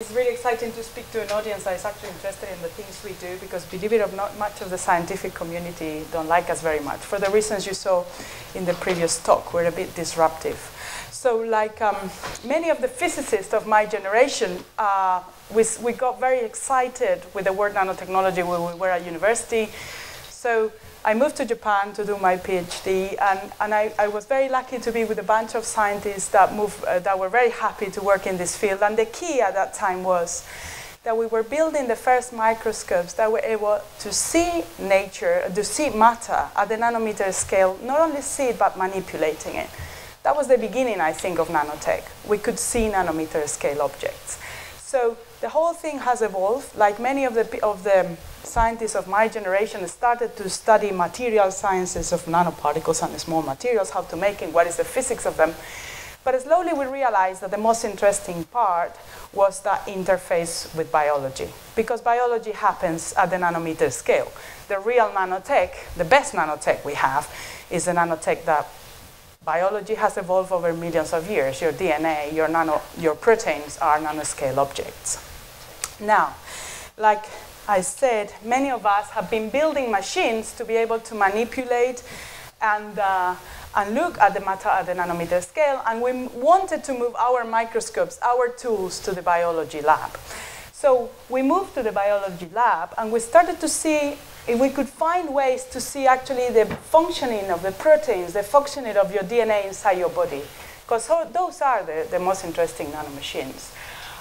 It's really exciting to speak to an audience that is actually interested in the things we do, because believe it or not, much of the scientific community don't like us very much, for the reasons you saw in the previous talk. We're a bit disruptive. So like many of the physicists of my generation, we got very excited with the word nanotechnology when we were at university. So I moved to Japan to do my PhD, and I was very lucky to be with a bunch of scientists that that were very happy to work in this field. And the key at that time was that we were building the first microscopes that were able to see nature, to see matter at the nanometer scale, not only see it, but manipulating it. That was the beginning, I think, of nanotech. We could see nanometer scale objects. So the whole thing has evolved. Like many of the scientists of my generation started to study material sciences of nanoparticles and small materials, how to make them, what is the physics of them. But slowly we realized that the most interesting part was that interface with biology, because biology happens at the nanometer scale. The real nanotech, the best nanotech we have, is the nanotech that biology has evolved over millions of years. Your DNA, your proteins are nanoscale objects. Now, like I said, many of us have been building machines to be able to manipulate and look at the matter at the nanometer scale, and we wanted to move our microscopes, our tools, to the biology lab. So we moved to the biology lab, and we started to see if we could find ways to see actually the functioning of the proteins, the functioning of your DNA inside your body, because those are the most interesting nanomachines.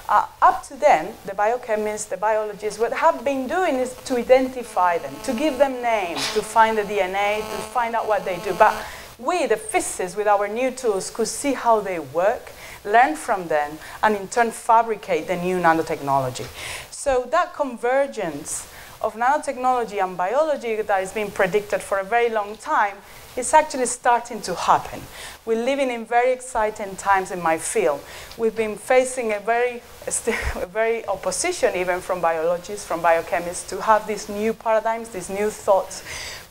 Up to then, the biochemists, the biologists, what have been doing is to identify them, to give them names, to find the DNA, to find out what they do. But we, the physicists, with our new tools, could see how they work, learn from them, and in turn fabricate the new nanotechnology. So that convergence of nanotechnology and biology that has been predicted for a very long time is actually starting to happen. We're living in very exciting times in my field. We've been facing a very opposition, even from biologists, from biochemists, to have these new paradigms, these new thoughts,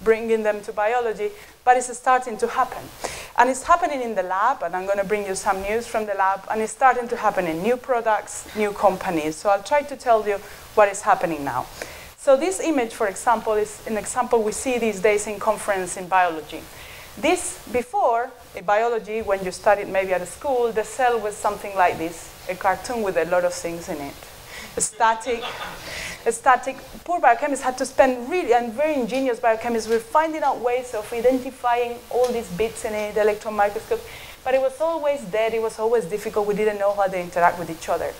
bringing them to biology, but it's starting to happen. And it's happening in the lab, and I'm going to bring you some news from the lab, and it's starting to happen in new products, new companies. So I'll try to tell you what is happening now. So this image, for example, is an example we see these days in conference in biology. This, before, in biology, when you studied maybe at a school, the cell was something like this, a cartoon with a lot of things in it. A static. Poor biochemists had to spend really, and very ingenious biochemists were finding out ways of identifying all these bits in it, electron microscopes, but it was always dead, it was always difficult, we didn't know how they interact with each other.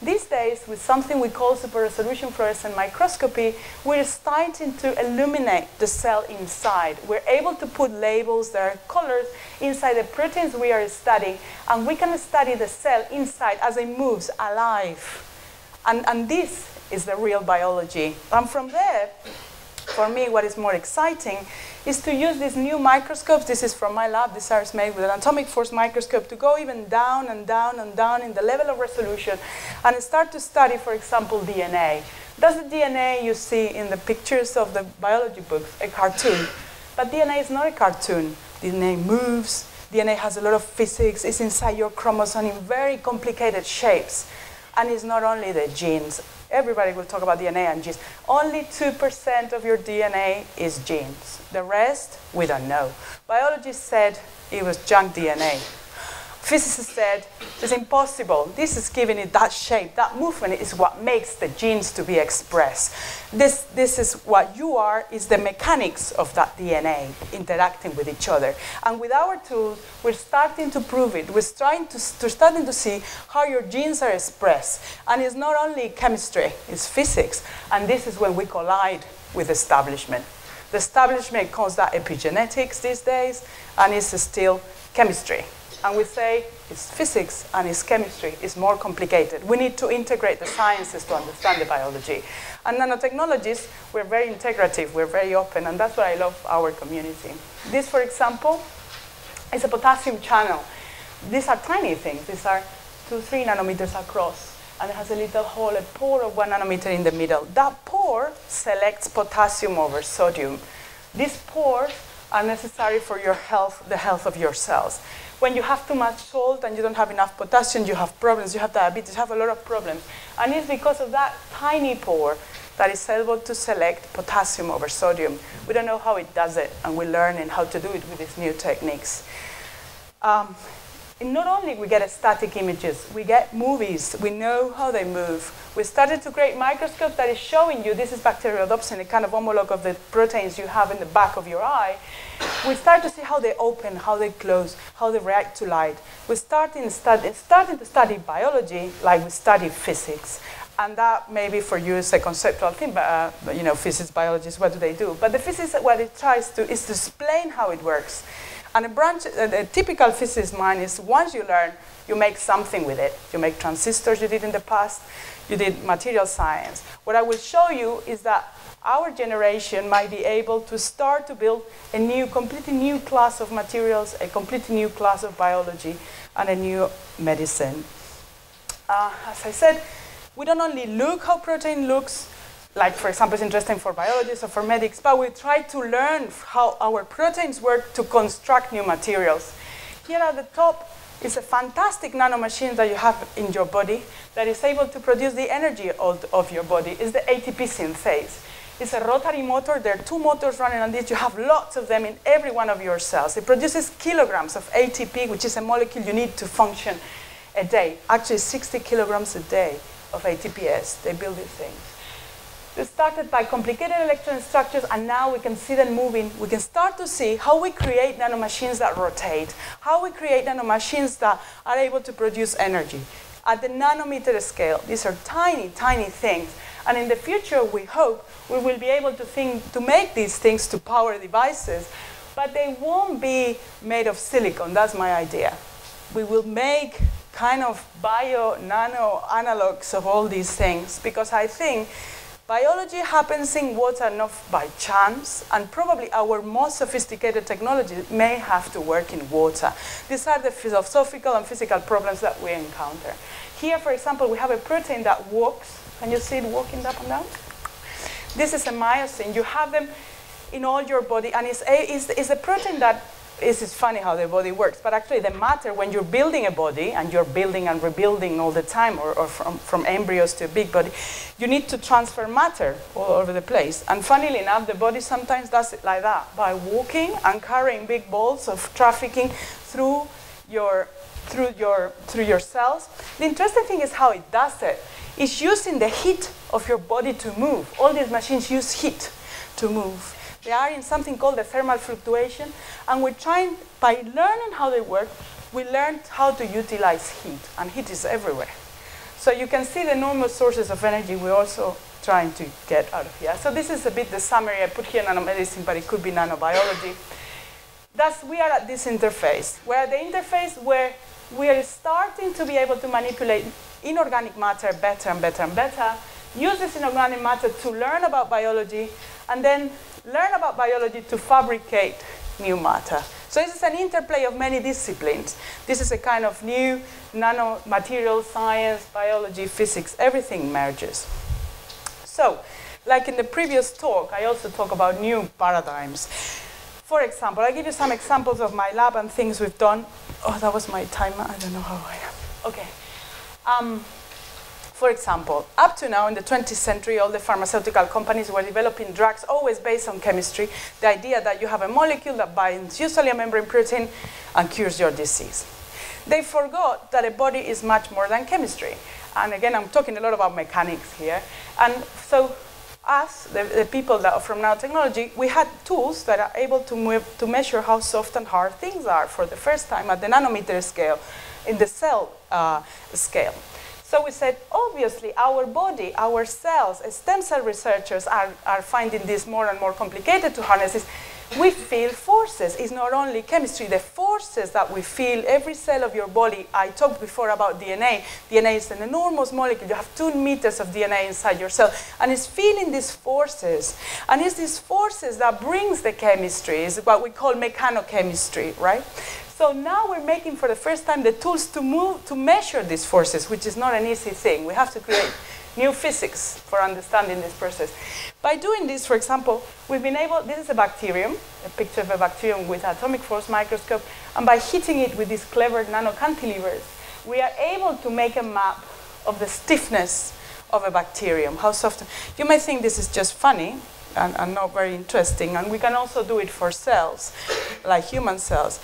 These days, with something we call super-resolution fluorescent microscopy, we're starting to illuminate the cell inside. We're able to put labels, there are colors, inside the proteins we are studying, and we can study the cell inside as it moves, alive. And this is the real biology. And from there, for me, what is more exciting is to use these new microscopes. This is from my lab. These are made with an atomic force microscope to go even down and down and down in the level of resolution and start to study, for example, DNA. That's the DNA you see in the pictures of the biology books, a cartoon. But DNA is not a cartoon. DNA moves. DNA has a lot of physics. It's inside your chromosome in very complicated shapes. And it's not only the genes. Everybody will talk about DNA and genes. Only 2% of your DNA is genes. The rest, we don't know. Biologists said it was junk DNA. Physicists said it's impossible. This is giving it that shape, that movement is what makes the genes to be expressed. This is what you are, is the mechanics of that DNA interacting with each other. And with our tools, we're starting to prove it. We're starting to see how your genes are expressed. And it's not only chemistry, it's physics. And this is when we collide with establishment. The establishment calls that epigenetics these days, and it's still chemistry. And we say it's physics and it's chemistry. It's more complicated. We need to integrate the sciences to understand the biology. And nanotechnologists, we're very integrative. We're very open. And that's why I love our community. This, for example, is a potassium channel. These are tiny things. These are 2-3 nanometers across. And it has a little hole, a pore of 1 nanometer in the middle. That pore selects potassium over sodium. These pores are necessary for your health, the health of your cells. when you have too much salt and you don't have enough potassium, you have problems, you have diabetes, you have a lot of problems. And it's because of that tiny pore that is able to select potassium over sodium. We don't know how it does it, and we're learning how to do it with these new techniques. And not only we get static images, we get movies. We know how they move. We started to create microscopes that is showing you, this is bacteriodopsin, a kind of homologue of the proteins you have in the back of your eye. We start to see how they open, how they close, how they react to light. We started to study biology like we study physics. And that maybe for you is a conceptual thing, but you know, physics, biologists, what do they do? But the physics, what it tries to is to explain how it works. And a typical physicist mind is once you learn, you make something with it. You make transistors, you did in the past, you did material science. What I will show you is that our generation might be able to start to build a new, completely new class of materials, a completely new class of biology, and a new medicine. As I said, we don't only look how protein looks, like, for example, it's interesting for biologists or for medics, but we try to learn how our proteins work to construct new materials. Here at the top is a fantastic nanomachine that you have in your body that is able to produce the energy of your body. It's the ATP synthase. It's a rotary motor. There are two motors running on this. You have lots of them in every one of your cells. It produces kilograms of ATP, which is a molecule you need to function a day. Actually, 60 kilograms a day of ATPs. They build these things. They started by complicated electron structures, and now we can see them moving. We can start to see how we create nanomachines that rotate, how we create nanomachines that are able to produce energy. At the nanometer scale, these are tiny, tiny things. And in the future, we hope we will be able to think to make these things to power devices, but they won't be made of silicon. That's my idea. We will make kind of bio, nano analogs of all these things, because I think biology happens in water not by chance, and probably our most sophisticated technology may have to work in water. These are the philosophical and physical problems that we encounter. Here, for example, we have a protein that walks. Can you see it walking up and down? This is a myosin. You have them in all your body, and it's a protein that it's funny how the body works, but actually the matter when you're building a body, and you're building and rebuilding all the time, or from embryos to a big body, you need to transfer matter all over the place. And funnily enough, the body sometimes does it like that, by walking and carrying big balls of trafficking through your cells. The interesting thing is how it does it. It's using the heat of your body to move. All these machines use heat to move. They are in something called the thermal fluctuation, and we're trying, by learning how they work, we learned how to utilize heat, and heat is everywhere. So you can see the enormous sources of energy we're also trying to get out of here. So this is a bit the summary. I put here nanomedicine, but it could be nanobiology. We are at this interface. We're at the interface where we are starting to be able to manipulate inorganic matter better and better and better, use this inorganic matter to learn about biology, and then learn about biology to fabricate new matter. So this is an interplay of many disciplines. This is a kind of new nanomaterial science, biology, physics, everything merges. So, like in the previous talk, I also talk about new paradigms. For example, I'll give you some examples of my lab and things we've done. Oh, that was my timer. I don't know how I am. Okay. For example, up to now in the 20th century, all the pharmaceutical companies were developing drugs always based on chemistry, the idea that you have a molecule that binds usually a membrane protein and cures your disease. They forgot that a body is much more than chemistry. And again, I'm talking a lot about mechanics here. And so us, the people that are from nanotechnology, we had tools that are able to measure how soft and hard things are for the first time at the nanometer scale, in the cell scale. So we said, obviously, our body, our cells, stem cell researchers are finding this more and more complicated to harness this. We feel forces. It's not only chemistry. The forces that we feel, every cell of your body, I talked before about DNA. DNA is an enormous molecule. You have 2 meters of DNA inside your cell. And it's feeling these forces. And it's these forces that brings the chemistry. It's what we call mechanochemistry, right? So now we're making for the first time the tools to measure these forces, which is not an easy thing. We have to create new physics for understanding this process. By doing this, for example, we've been able, this is a bacterium, a picture of a bacterium with atomic force microscope, and by hitting it with these clever nanocantilevers, we are able to make a map of the stiffness of a bacterium, how soft. You may think this is just funny and not very interesting, and we can also do it for cells, like human cells.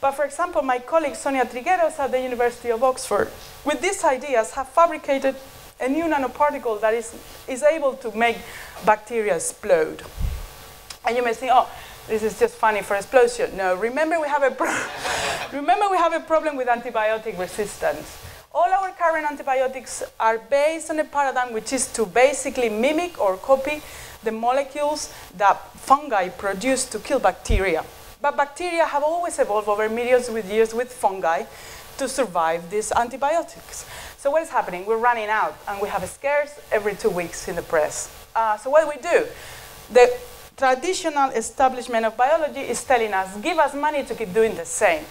But for example, my colleague Sonia Trigueros at the University of Oxford, with these ideas, have fabricated a new nanoparticle that is able to make bacteria explode. And you may think, oh, this is just funny for explosion. No, remember we have a problem with antibiotic resistance. All our current antibiotics are based on a paradigm which is to basically mimic or copy the molecules that fungi produce to kill bacteria. But bacteria have always evolved over millions of years with fungi to survive these antibiotics. So what is happening? We're running out, and we have a scarce every 2 weeks in the press. So what do? The traditional establishment of biology is telling us, give us money to keep doing the same.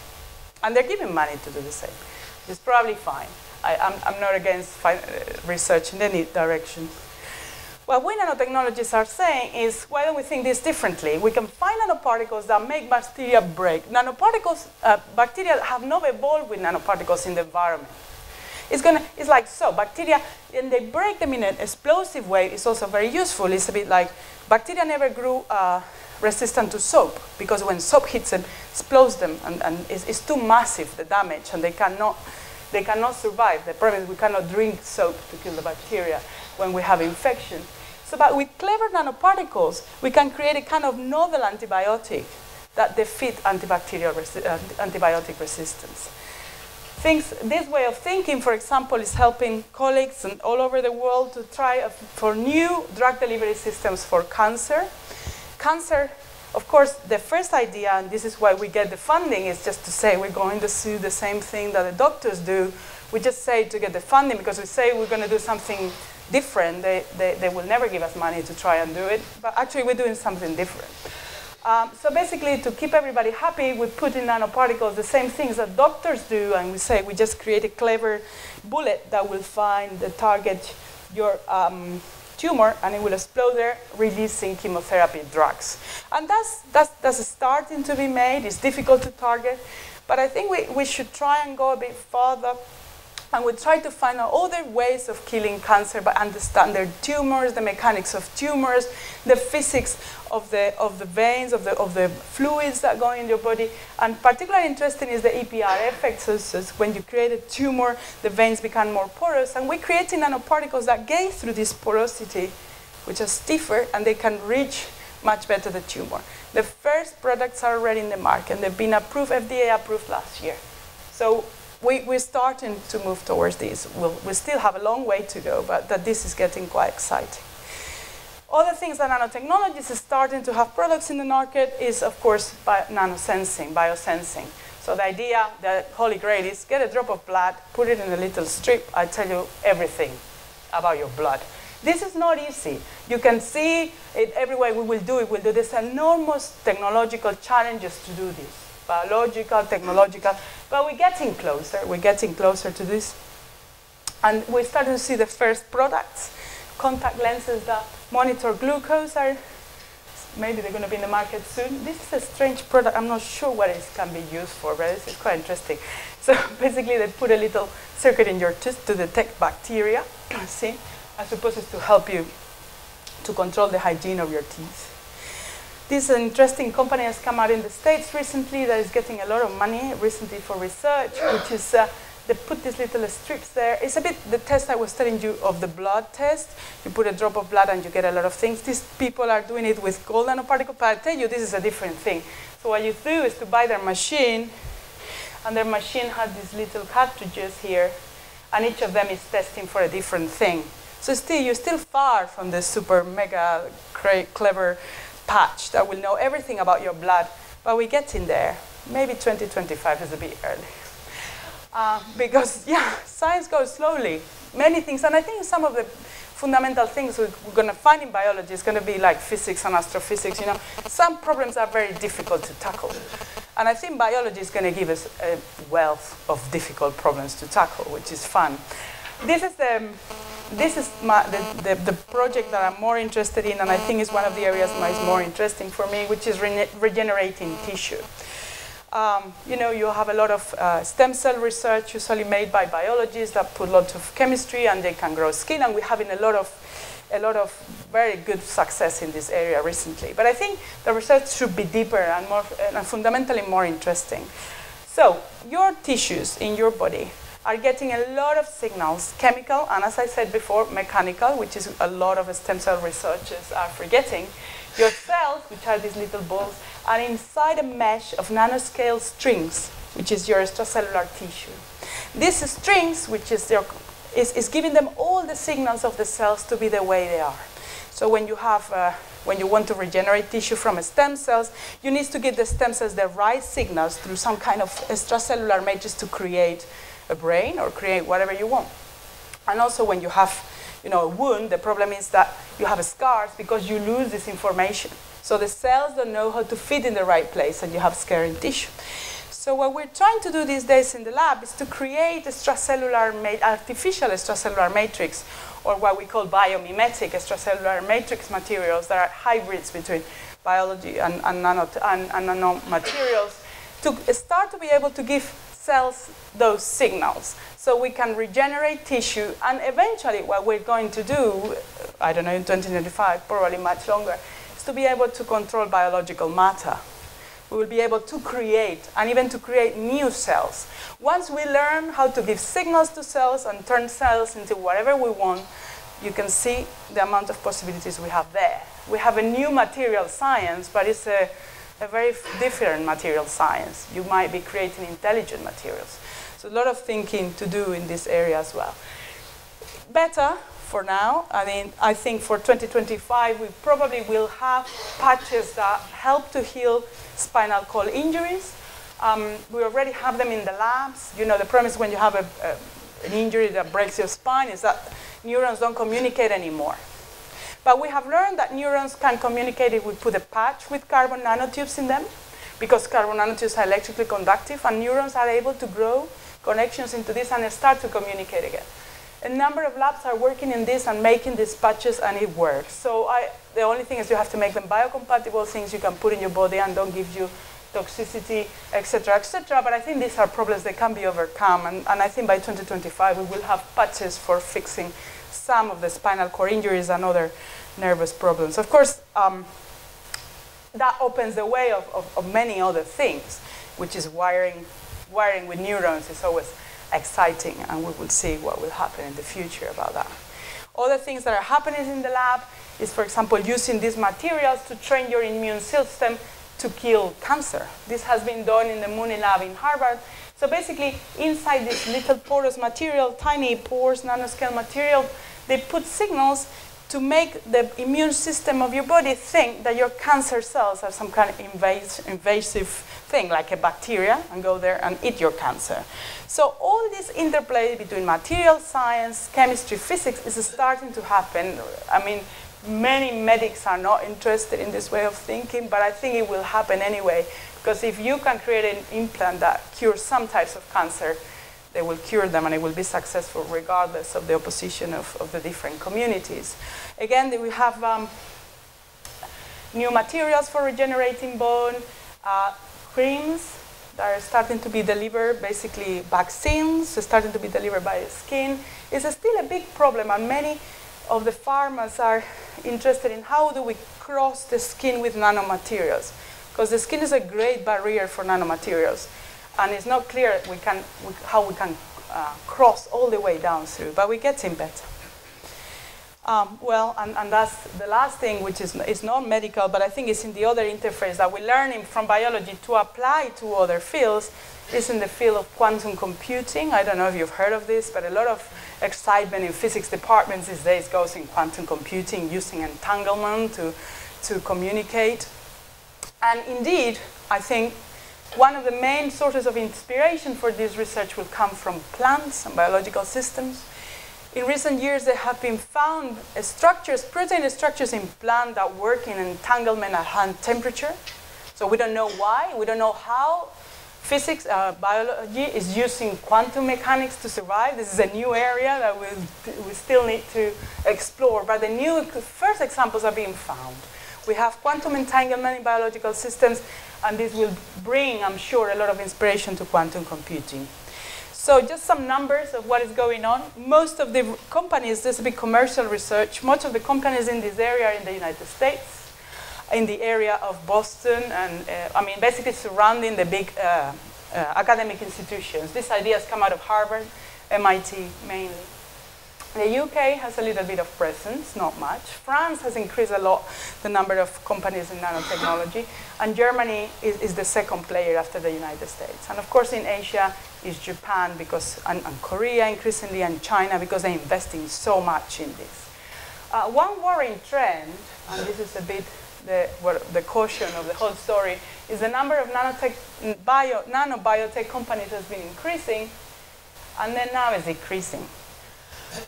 And they're giving money to do the same. It's probably fine. I'm not against research in any direction. What we nanotechnologists are saying is, why don't we think this differently? We can find nanoparticles that make bacteria break. Nanoparticles, bacteria have not evolved with nanoparticles in the environment. It's like so, bacteria, and they break them in an explosive way. It's also very useful. It's a bit like bacteria never grew resistant to soap, because when soap hits them, explodes them, and it's too massive, the damage, and they cannot survive. The problem is we cannot drink soap to kill the bacteria when we have infection. So, but with clever nanoparticles, we can create a kind of novel antibiotic that defeats antibiotic resistance. This way of thinking, for example, is helping colleagues and all over the world to try for new drug delivery systems for cancer. Cancer, of course, the first idea, and this is why we get the funding, is just to say we're going to do the same thing that the doctors do. We just say to get the funding because we say we're going to do something different. They will never give us money to try and do it, but actually we're doing something different. So basically, to keep everybody happy, we put in nanoparticles the same things that doctors do, and we say we just create a clever bullet that will find the target, your tumor, and it will explode there, releasing chemotherapy drugs. And that's starting to be made. It's difficult to target, but I think we should try and go a bit further, and we try to find out other ways of killing cancer, but understand their tumors, the mechanics of tumors, the physics of the veins, of the fluids that go in your body. And particularly interesting is the EPR effect. So when you create a tumor, the veins become more porous, and we're creating nanoparticles that gain through this porosity, which are stiffer, and they can reach much better the tumor. The first products are already in the market, and they've been approved, FDA approved last year. So we're starting to move towards this. We still have a long way to go, but that this is getting quite exciting. Other things that nanotechnologies are starting to have products in the market is, of course, nanosensing, biosensing. So the idea, the holy grail, is get a drop of blood, put it in a little strip, I tell you everything about your blood. This is not easy. You can see it everywhere. We will do it. We'll do this enormous technological challenges to do this. Biological, technological, but we're getting closer. We're getting closer to this. And we're starting to see the first products, contact lenses that monitor glucose. Maybe they're going to be in the market soon. This is a strange product. I'm not sure what it can be used for, but it's quite interesting. So basically, they put a little circuit in your tooth to detect bacteria. See, I suppose it's to help you to control the hygiene of your teeth. This interesting company has come out in the States recently that is getting a lot of money recently for research, which is they put these little strips there. It's a bit the test I was telling you of the blood test. You put a drop of blood and you get a lot of things. These people are doing it with gold nanoparticles, but I tell you, this is a different thing. So what you do is to buy their machine, and their machine has these little cartridges here, and each of them is testing for a different thing. So still, you're still far from the super mega clever patch that will know everything about your blood, but we get in there. Maybe 2025 is a bit early. Because, yeah, science goes slowly. Many things, and I think some of the fundamental things we're going to find in biology is going to be like physics and astrophysics. You know, some problems are very difficult to tackle. And I think biology is going to give us a wealth of difficult problems to tackle, which is fun. This is the this is my, the project that I'm more interested in, and I think is one of the areas that is more interesting for me, which is regenerating tissue. You know, you have a lot of stem cell research usually made by biologists that put lots of chemistry and they can grow skin, and we're having a lot of very good success in this area recently. But I think the research should be deeper and more, and fundamentally more interesting. So your tissues in your body are getting a lot of signals, chemical and, as I said before, mechanical, which is a lot of stem cell researchers are forgetting. Your cells, which are these little balls, are inside a mesh of nanoscale strings, which is your extracellular tissue. These strings, which is your is giving them all the signals of the cells to be the way they are. So when you have, when you want to regenerate tissue from stem cells, you need to give the stem cells the right signals through some kind of extracellular matrix to create a brain or create whatever you want. And also when you have, you know, a wound, the problem is that you have scars because you lose this information. So the cells don't know how to fit in the right place, and you have scarring tissue. So what we're trying to do these days in the lab is to create extracellular artificial extracellular matrix, or what we call biomimetic extracellular matrix materials that are hybrids between biology and nanomaterials, to start to be able to give cells those signals. So we can regenerate tissue, and eventually what we're going to do, I don't know, in 2025, probably much longer, is to be able to control biological matter. We will be able to create, and even to create new cells. Once we learn how to give signals to cells and turn cells into whatever we want, you can see the amount of possibilities we have there. We have a new material science, but it's a very different material science. You might be creating intelligent materials. So a lot of thinking to do in this area as well. Better for now. I mean, I think for 2025, we probably will have patches that help to heal spinal cord injuries. We already have them in the labs. You know, the problem is when you have an injury that breaks your spine is that neurons don't communicate anymore. But we have learned that neurons can communicate if we put a patch with carbon nanotubes in them, because carbon nanotubes are electrically conductive, and neurons are able to grow connections into this and start to communicate again. A number of labs are working in this and making these patches, and it works. So the only thing is you have to make them biocompatible, things you can put in your body and don't give you toxicity, etc., etc. But I think these are problems that can be overcome, and I think by 2025 we will have patches for fixing some of the spinal cord injuries and other nervous problems. Of course, that opens the way of many other things, which is wiring with neurons is always exciting, and we will see what will happen in the future about that. Other things that are happening in the lab is, for example, using these materials to train your immune system to kill cancer. This has been done in the Mooney lab in Harvard. So basically, inside this little porous material, tiny pores, nanoscale material, they put signals to make the immune system of your body think that your cancer cells are some kind of invasive thing, like a bacteria, and go there and eat your cancer. So all this interplay between material science, chemistry, physics is starting to happen. I mean, many medics are not interested in this way of thinking, but I think it will happen anyway, because if you can create an implant that cures some types of cancer, they will cure them, and it will be successful regardless of the opposition of the different communities. Again, we have new materials for regenerating bone, creams that are starting to be delivered, basically vaccines starting to be delivered by the skin. It's still a big problem, and many of the farmers are interested in how do we cross the skin with nanomaterials, because the skin is a great barrier for nanomaterials. And it's not clear how we can cross all the way down through, but we're getting better. Well, and that's the last thing, which is not medical, but I think it's in the other interface that we're learning from biology to apply to other fields, is in the field of quantum computing. I don't know if you've heard of this, but a lot of excitement in physics departments these days goes in quantum computing, using entanglement to communicate. And indeed, I think one of the main sources of inspiration for this research will come from plants and biological systems. In recent years, there have been found structures, protein structures in plants that work in entanglement at high temperature. So we don't know why, we don't know how. Physics, biology is using quantum mechanics to survive. This is a new area that we still need to explore, but the new first examples are being found. We have quantum entanglement in biological systems, and this will bring, I'm sure, a lot of inspiration to quantum computing. So just some numbers of what is going on. Most of the companies, this will be commercial research, most of the companies in this area are in the United States, in the area of Boston, and I mean, basically surrounding the big academic institutions. These ideas come out of Harvard, MIT mainly. The UK has a little bit of presence, not much. France has increased a lot the number of companies in nanotechnology, and Germany is the second player after the United States. And of course in Asia is Japan, because, and Korea increasingly, and China, because they're investing so much in this. One worrying trend, and this is a bit the caution of the whole story, is the number of nanobiotech companies has been increasing, and then now is decreasing.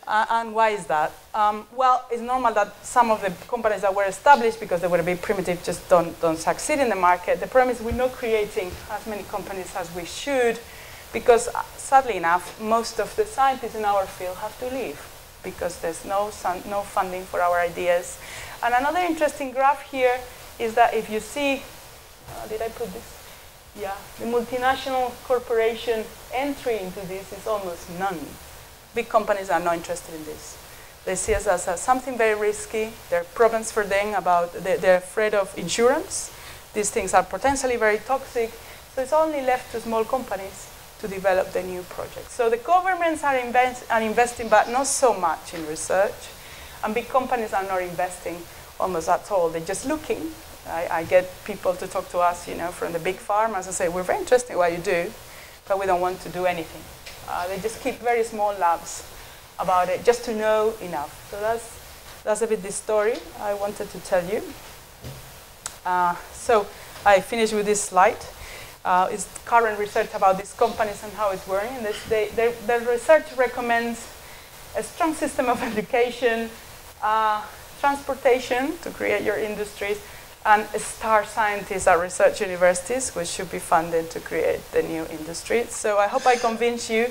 And why is that? Well, it's normal that some of the companies that were established, because they were a bit primitive, just don't succeed in the market. The problem is we're not creating as many companies as we should, because sadly enough, most of the scientists in our field have to leave, because there's no funding for our ideas. And another interesting graph here is that if you see, did I put this? Yeah, the multinational corporation entry into this is almost none. Big companies are not interested in this. They see us as something very risky. There are problems for them about, they're afraid of insurance. These things are potentially very toxic. So it's only left to small companies to develop the new projects. So the governments are investing, but not so much in research. And big companies are not investing almost at all. They're just looking. I get people to talk to us, you know, from the big farmers and say, we're very interested in what you do, but we don't want to do anything. They just keep very small labs about it, just to know enough. So that's a bit the story I wanted to tell you. So I finish with this slide. It's current research about these companies and how it's working. And the research recommends a strong system of education, transportation to create your industries, and star scientists at research universities, which should be funded to create the new industries. So I hope I convince you,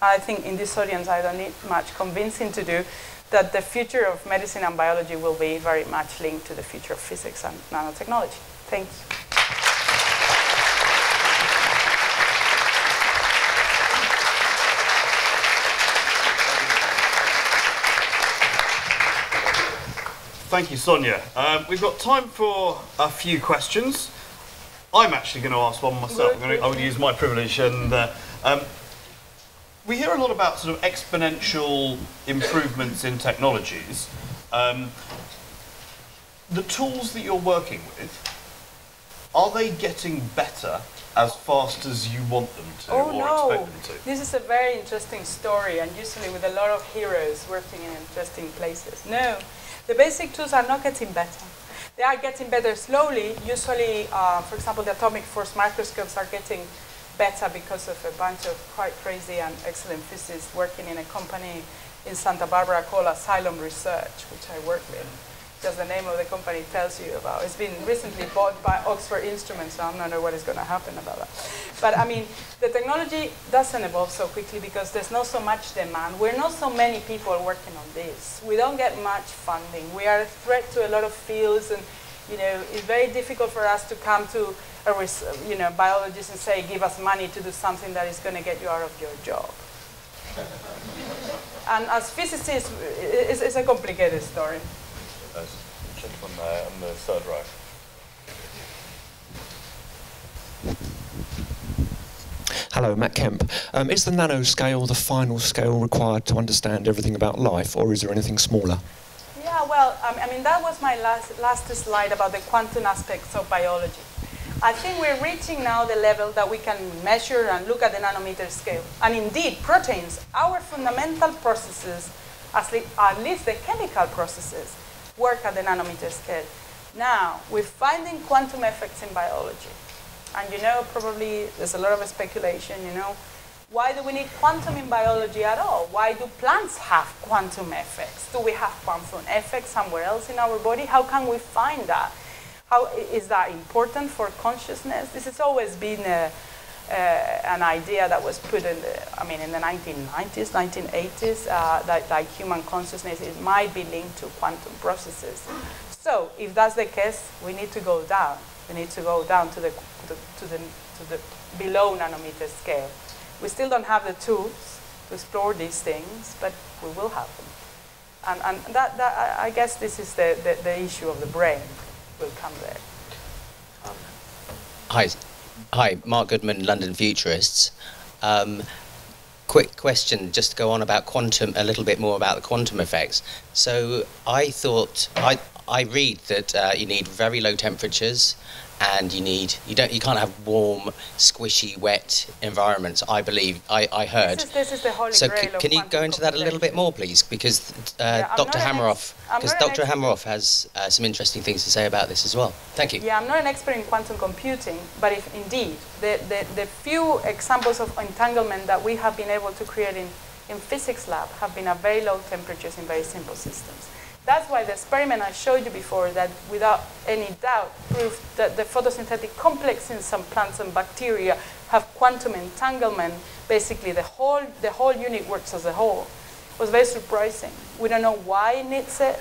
I think in this audience I don't need much convincing to do, that the future of medicine and biology will be very much linked to the future of physics and nanotechnology. Thank you. Thank you, Sonia. We've got time for a few questions. I'm actually going to ask one myself. I'm going to use my privilege. And we hear a lot about sort of exponential improvements in technologies. The tools that you're working with, are they getting better as fast as you want them to or expect them to? This is a very interesting story, and usually with a lot of heroes working in interesting places. No. The basic tools are not getting better. They are getting better slowly. Usually, for example, the atomic force microscopes are getting better because of a bunch of quite crazy and excellent physicists working in a company in Santa Barbara called Asylum Research, which I work with. Just the name of the company tells you about. It's been recently bought by Oxford Instruments, so I don't know what is going to happen about that. But I mean, the technology doesn't evolve so quickly because there's not so much demand. We're not so many people working on this. We don't get much funding. We are a threat to a lot of fields, and you know, it's very difficult for us to come to a biologist and say, give us money to do something that is going to get you out of your job. And as physicists, it's a complicated story. Gentleman there on the third row. Hello, Matt Kemp. Is the nanoscale the final scale required to understand everything about life, or is there anything smaller? Yeah, well, I mean, that was my last slide about the quantum aspects of biology. I think we're reaching now the level that we can measure and look at the nanometer scale. And indeed, proteins, our fundamental processes, at least the chemical processes, work at the nanometer scale. Now, we're finding quantum effects in biology. And you know, probably there's a lot of speculation, you know, why do we need quantum in biology at all? Why do plants have quantum effects? Do we have quantum effects somewhere else in our body? How can we find that? How is that important for consciousness? This has always been an idea that was put in the, in the 1990s, 1980s, that like human consciousness, it might be linked to quantum processes. So if that's the case, we need to go down. We need to go down to the below nanometer scale. We still don't have the tools to explore these things, but we will have them. And that I guess this is the issue of the brain. Will come there. Hi, Mark Goodman, London Futurists. Quick question, just to go on about quantum, a little bit more about the quantum effects. So I thought, I read that you need very low temperatures, and you can't have warm, squishy, wet environments. I believe I heard. This is the holy grail. So can you go into that a little bit more, please? Because Dr. Hameroff has some interesting things to say about this as well. Thank you. Yeah, I'm not an expert in quantum computing, but if indeed the few examples of entanglement that we have been able to create in physics lab have been at very low temperatures in very simple systems. That's why the experiment I showed you before that without any doubt proved that the photosynthetic complex in some plants and bacteria have quantum entanglement. Basically, the whole unit works as a whole. It was very surprising. We don't know why it needs it,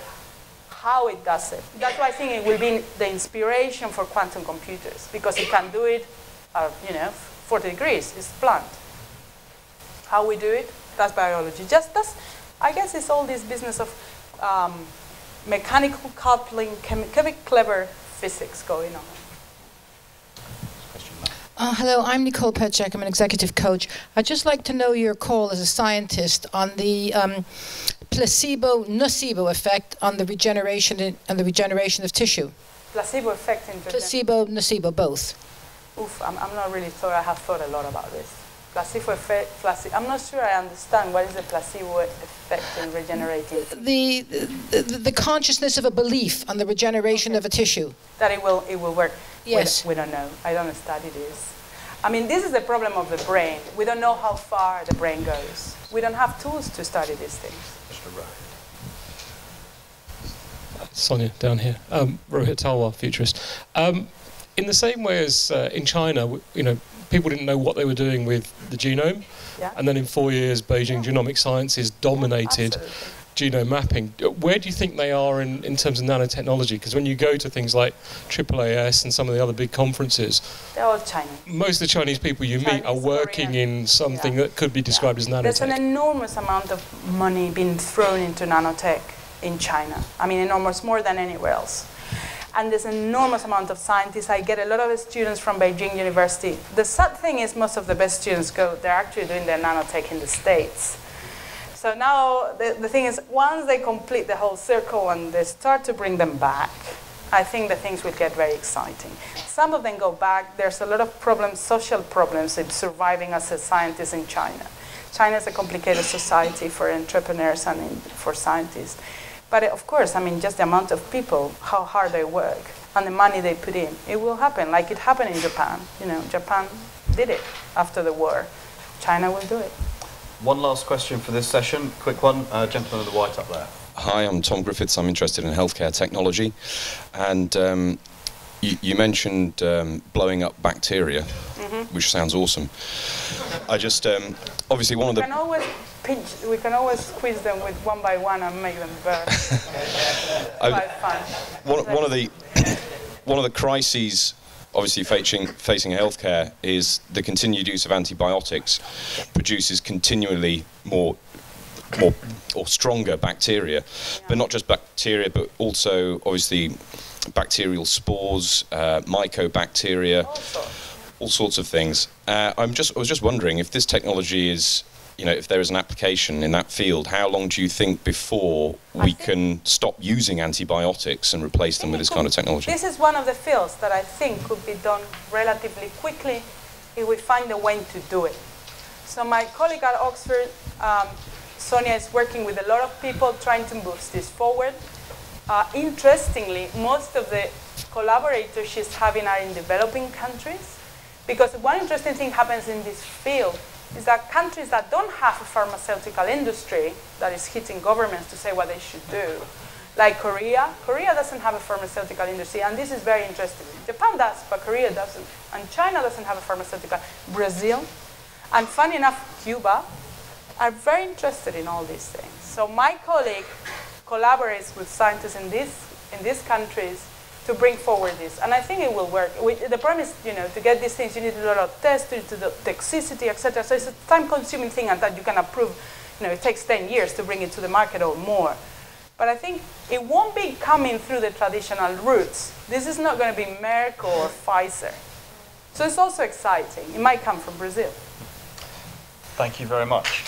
how it does it. That's why I think it will be the inspiration for quantum computers, because it can do it at 40 degrees. It's plant. How we do it, that's biology. I guess it's all this business of mechanical coupling, clever physics going on. Hello, I'm Nicole Petchek. I'm an executive coach. I'd just like to know your call as a scientist on the placebo-nocebo effect on the regeneration of tissue. Placebo effect in placebo, nocebo, both. Oof, I'm not really sure. I have thought a lot about this. Placebo effect, I'm not sure I understand what is the placebo effect in regenerating. The consciousness of a belief on the regeneration of a tissue. That it will work. Yes. We don't know. I don't study this. This is the problem of the brain. We don't know how far the brain goes. We don't have tools to study these things. Mr. Rohit. Sonia, down here. Rohit Talwar, futurist. In the same way as in China, people didn't know what they were doing with the genome. Yeah. And then in 4 years, Beijing Genomic Sciences dominated genome mapping. Where do you think they are in terms of nanotechnology? Because when you go to things like AAAS and some of the other big conferences, they're all Chinese. Most of the Chinese people you meet are working in something that could be described as nanotech. There's an enormous amount of money being thrown into nanotech in China. Enormous, more than anywhere else. And there's an enormous amount of scientists. I get a lot of students from Beijing University. The sad thing is most of the best students go, they're actually doing their nanotech in the States. So now the thing is, once they complete the whole circle and they start to bring them back, I think the things will get very exciting. Some of them go back. There's a lot of problems, social problems in surviving as a scientist in China. China is a complicated society for entrepreneurs and for scientists. But of course, just the amount of people, how hard they work, and the money they put in, it will happen, like it happened in Japan. Japan did it after the war. China will do it. One last question for this session, quick one. Gentleman in the white up there. Hi, I'm Tom Griffiths. I'm interested in healthcare technology. And you mentioned blowing up bacteria, which sounds awesome. I just, obviously one of the... We can always squeeze them with one by one and make them burn. Quite fun. One of the crises, obviously facing healthcare, is the continued use of antibiotics produces continually more or stronger bacteria, but not just bacteria, but also obviously bacterial spores, mycobacteria, all sorts of things. I was just wondering if this technology is. If there is an application in that field, how long do you think before we can stop using antibiotics and replace them with this kind of technology? This is one of the fields that I think could be done relatively quickly if we find a way to do it. So my colleague at Oxford, Sonia, is working with a lot of people trying to move this forward. Interestingly, most of the collaborators she's having are in developing countries, because one interesting thing happens in this field is that countries that don't have a pharmaceutical industry that is hitting governments to say what they should do, like Korea. Korea doesn't have a pharmaceutical industry, and this is very interesting. Japan does, but Korea doesn't. And China doesn't have a pharmaceutical. Brazil, and funny enough, Cuba, are very interested in all these things. So my colleague collaborates with scientists in these countries to bring forward this. And I think it will work. The problem is, you know, to get these things, you need a lot of tests, you need to do toxicity, et cetera. So it's a time-consuming thing, and that you can approve. You know, it takes 10 years to bring it to the market or more. But I think it won't be coming through the traditional routes. This is not going to be Merck or Pfizer. So it's also exciting. It might come from Brazil. Thank you very much.